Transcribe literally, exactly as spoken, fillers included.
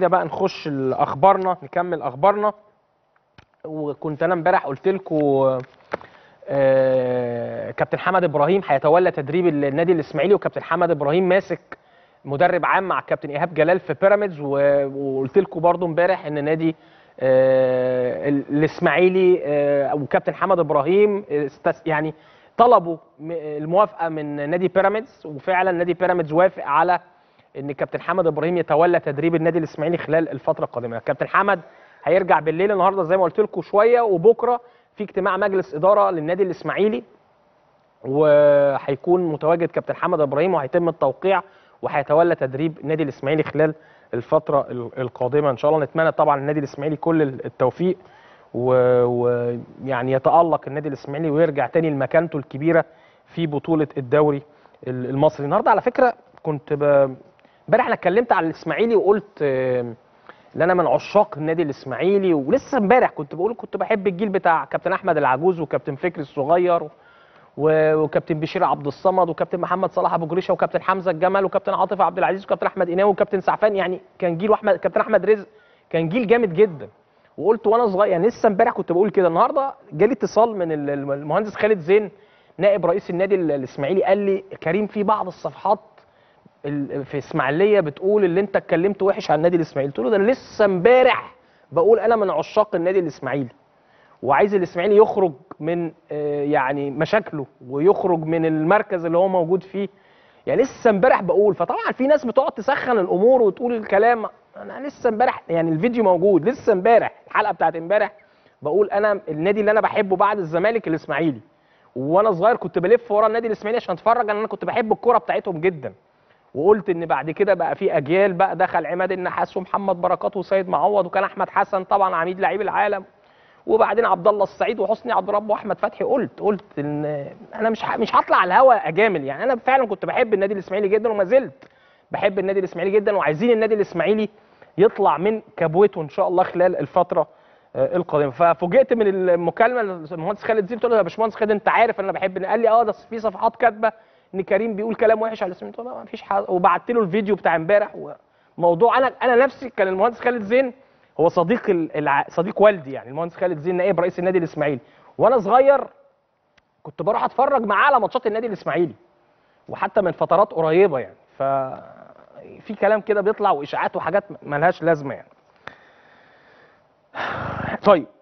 كده بقى نخش لاخبارنا، نكمل اخبارنا. وكنت انا امبارح قلت لكم آه كابتن حمد ابراهيم هيتولى تدريب النادي الاسماعيلي، وكابتن حمد ابراهيم ماسك مدرب عام مع كابتن ايهاب جلال في بيراميدز. وقلت لكم برده امبارح ان نادي آه الاسماعيلي آه وكابتن حمد ابراهيم يعني طلبوا الموافقه من نادي بيراميدز، وفعلا نادي بيراميدز وافق على ان كابتن حمد ابراهيم يتولى تدريب النادي الاسماعيلي خلال الفتره القادمه. كابتن حمد هيرجع بالليل النهارده زي ما قلت لكم شويه، وبكره في اجتماع مجلس اداره للنادي الاسماعيلي، وهيكون متواجد كابتن حمد ابراهيم وهيتم التوقيع وهيتولى تدريب النادي الاسماعيلي خلال الفتره القادمه ان شاء الله. نتمنى طبعا النادي الاسماعيلي كل التوفيق، ويعني يتالق النادي الاسماعيلي ويرجع تاني لمكانته الكبيره في بطوله الدوري المصري. النهارده على فكره كنت ب... امبارح انا اتكلمت على الاسماعيلي وقلت ان انا من عشاق النادي الاسماعيلي، ولسه امبارح كنت بقول كنت بحب الجيل بتاع كابتن احمد العجوز وكابتن فكري الصغير وكابتن بشير عبد الصمد وكابتن محمد صلاح ابو جريشة وكابتن حمزة الجمل وكابتن عاطف عبد العزيز وكابتن احمد إيناو وكابتن سعفان. يعني كان جيل، واحمد كابتن احمد رزق، كان جيل جامد جدا. وقلت وانا صغير يعني لسه امبارح كنت بقول كده. النهارده جالي اتصال من المهندس خالد زين نائب رئيس النادي الاسماعيلي، قال لي كريم في بعض الصفحات في اسماعيليه بتقول اللي انت اتكلمت وحش على النادي الاسماعيلي. قلت له ده انا لسه امبارح بقول انا من عشاق النادي الاسماعيلي، وعايز الاسماعيلي يخرج من يعني مشاكله ويخرج من المركز اللي هو موجود فيه. يعني لسه امبارح بقول، فطبعا في ناس بتقعد تسخن الامور وتقول الكلام. انا لسه امبارح يعني الفيديو موجود، لسه امبارح الحلقه بتاعت امبارح بقول انا النادي اللي انا بحبه بعد الزمالك الاسماعيلي، وانا صغير كنت بلف ورا النادي الاسماعيلي عشان اتفرج، انا كنت بحب الكوره بتاعتهم جدا. وقلت ان بعد كده بقى في اجيال، بقى دخل عماد النحاس ومحمد بركات وسيد معوض، وكان احمد حسن طبعا عميد لعيب العالم، وبعدين عبد الله السعيد وحسني عبد ربه واحمد فتحي. قلت قلت ان انا مش مش هطلع على الهوا اجامل. يعني انا فعلا كنت بحب النادي الاسماعيلي جدا، وما زلت بحب النادي الاسماعيلي جدا، وعايزين النادي الاسماعيلي يطلع من كبوته ان شاء الله خلال الفتره القادمه. ففوجئت من المكالمه المهندس خالد زين، قلت له يا باشمهندس خالد انت عارف انا بحب، قال لي اه ده في صفحات كاتبه ان كريم بيقول كلام وحش على الاسماعيلي. ما فيش حاجه، وبعت له الفيديو بتاع امبارح. وموضوع انا انا نفسي كان المهندس خالد زين هو صديق الع... صديق والدي، يعني المهندس خالد زين نائب رئيس النادي الاسماعيلي، وانا صغير كنت بروح اتفرج معاه على ماتشات النادي الاسماعيلي، وحتى من فترات قريبه يعني. ف في كلام كده بيطلع واشاعات وحاجات مالهاش لازمه يعني. طيب